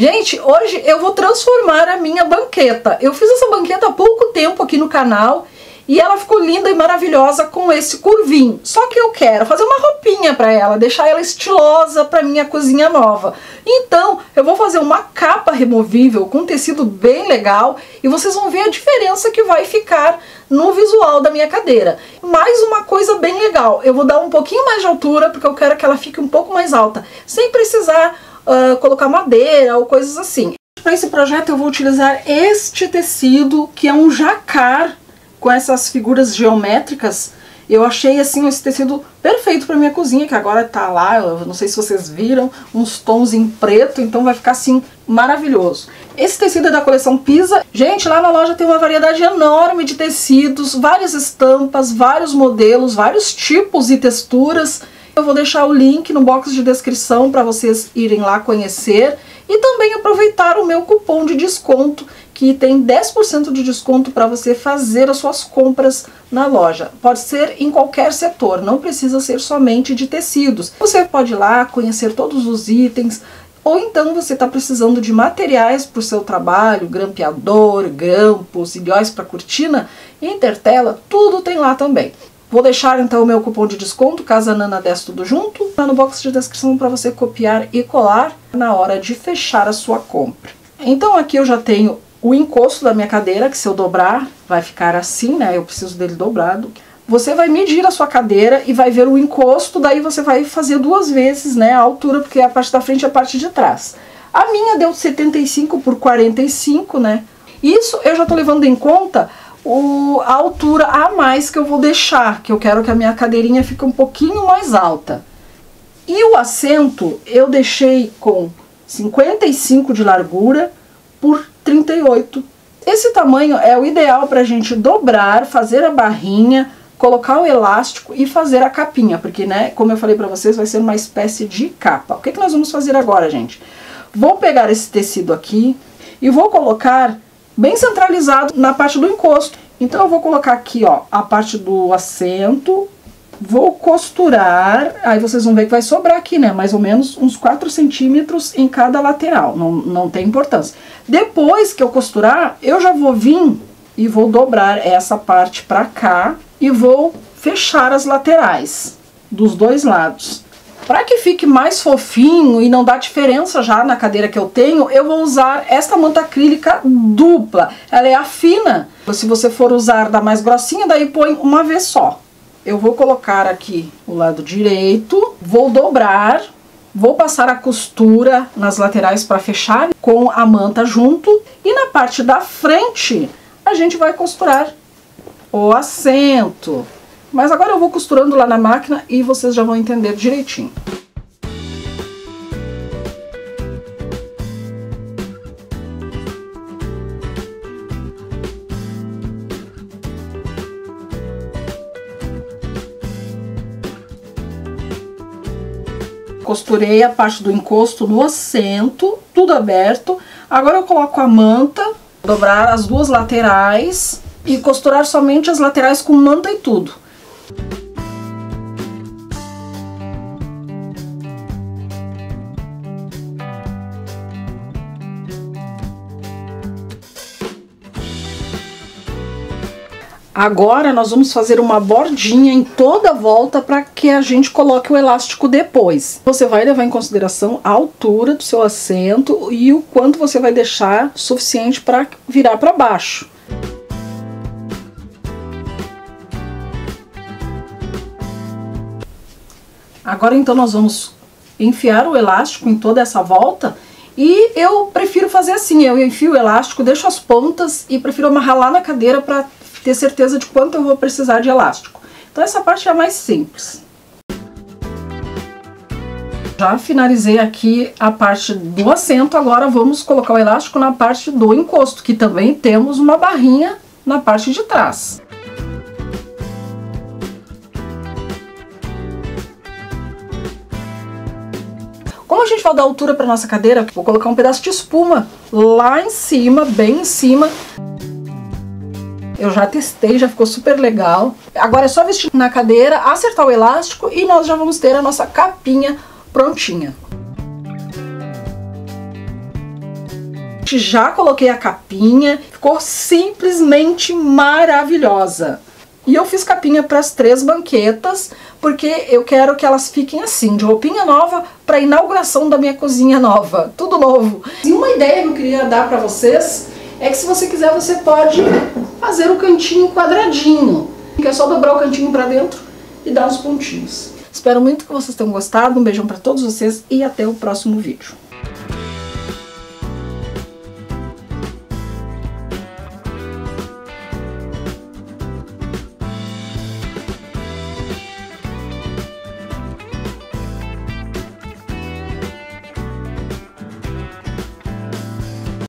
Gente, hoje eu vou transformar a minha banqueta. Eu fiz essa banqueta há pouco tempo aqui no canal e ela ficou linda e maravilhosa com esse curvinho. Só que eu quero fazer uma roupinha para ela, deixar ela estilosa para minha cozinha nova. Então, eu vou fazer uma capa removível com tecido bem legal e vocês vão ver a diferença que vai ficar no visual da minha cadeira. Mais uma coisa bem legal, eu vou dar um pouquinho mais de altura porque eu quero que ela fique um pouco mais alta, sem precisar colocar madeira ou coisas assim. Para esse projeto eu vou utilizar este tecido que é um jacquard, com essas figuras geométricas. Eu achei assim esse tecido perfeito para minha cozinha, que agora tá lá, eu não sei se vocês viram, uns tons em preto, então vai ficar assim maravilhoso. Esse tecido é da coleção Pisa. Gente, lá na loja tem uma variedade enorme de tecidos, várias estampas, vários modelos, vários tipos e texturas. Eu vou deixar o link no box de descrição para vocês irem lá conhecer e também aproveitar o meu cupom de desconto, que tem 10% de desconto para você fazer as suas compras na loja. Pode ser em qualquer setor, não precisa ser somente de tecidos. Você pode ir lá conhecer todos os itens, ou então você está precisando de materiais para o seu trabalho, grampeador, grampos, ilhóis para cortina, intertela, tudo tem lá também. Vou deixar então o meu cupom de desconto, casananna10 tudo junto, lá no box de descrição para você copiar e colar na hora de fechar a sua compra. Então aqui eu já tenho o encosto da minha cadeira, que se eu dobrar vai ficar assim, né? Eu preciso dele dobrado. Você vai medir a sua cadeira e vai ver o encosto, daí você vai fazer duas vezes, né, a altura, porque a parte da frente e a parte de trás. A minha deu 75 por 45, né? Isso eu já tô levando em conta a altura a mais que eu vou deixar, que eu quero que a minha cadeirinha fique um pouquinho mais alta. E o assento eu deixei com 55 de largura por 38. Esse tamanho é o ideal para a gente dobrar, fazer a barrinha, colocar o elástico e fazer a capinha, porque, né, como eu falei para vocês, vai ser uma espécie de capa. O que que nós vamos fazer agora, gente? Vou pegar esse tecido aqui e vou colocar bem centralizado na parte do encosto. Então eu vou colocar aqui, ó, a parte do assento, vou costurar, aí vocês vão ver que vai sobrar aqui, né, mais ou menos uns 4 centímetros em cada lateral, não tem importância. Depois que eu costurar, eu já vou vir e vou dobrar essa parte pra cá e vou fechar as laterais dos dois lados. Para que fique mais fofinho e não dá diferença já na cadeira que eu tenho, eu vou usar esta manta acrílica dupla. Ela é a fina. Se você for usar da mais grossinha, daí põe uma vez só. Eu vou colocar aqui o lado direito, vou dobrar, vou passar a costura nas laterais para fechar com a manta junto. E na parte da frente, a gente vai costurar o assento. Mas agora eu vou costurando lá na máquina e vocês já vão entender direitinho. Costurei a parte do encosto no assento, tudo aberto. Agora eu coloco a manta, dobrar as duas laterais e costurar somente as laterais com manta e tudo. Agora nós vamos fazer uma bordinha em toda a volta para que a gente coloque o elástico depois. Você vai levar em consideração a altura do seu assento e o quanto você vai deixar suficiente para virar para baixo. Agora então nós vamos enfiar o elástico em toda essa volta. E eu prefiro fazer assim, eu enfio o elástico, deixo as pontas e prefiro amarrar lá na cadeira para ter certeza de quanto eu vou precisar de elástico. Então essa parte é a mais simples. Já finalizei aqui a parte do assento, agora vamos colocar o elástico na parte do encosto, que também temos uma barrinha na parte de trás. Como a gente vai dar altura para nossa cadeira, vou colocar um pedaço de espuma lá em cima, bem em cima. Eu já testei, já ficou super legal. Agora é só vestir na cadeira, acertar o elástico e nós já vamos ter a nossa capinha prontinha. Já coloquei a capinha, ficou simplesmente maravilhosa. E eu fiz capinha para as 3 banquetas, porque eu quero que elas fiquem assim, de roupinha nova, para a inauguração da minha cozinha nova. Tudo novo. E uma ideia que eu queria dar para vocês é que, se você quiser, você pode fazer o cantinho quadradinho. Que é só dobrar o cantinho para dentro e dar uns pontinhos. Espero muito que vocês tenham gostado. Um beijão para todos vocês e até o próximo vídeo.